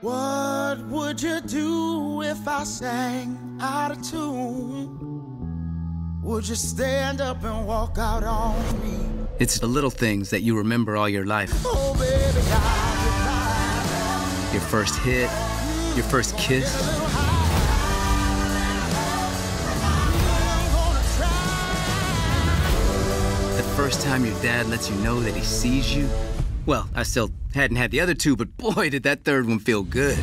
What would you do if I sang out of tune? Would you stand up and walk out on me? It's the little things that you remember all your life. Oh, baby, your first hit, your first kiss. The first time your dad lets you know that he sees you. Well, I still hadn't had the other two, but boy, did that third one feel good.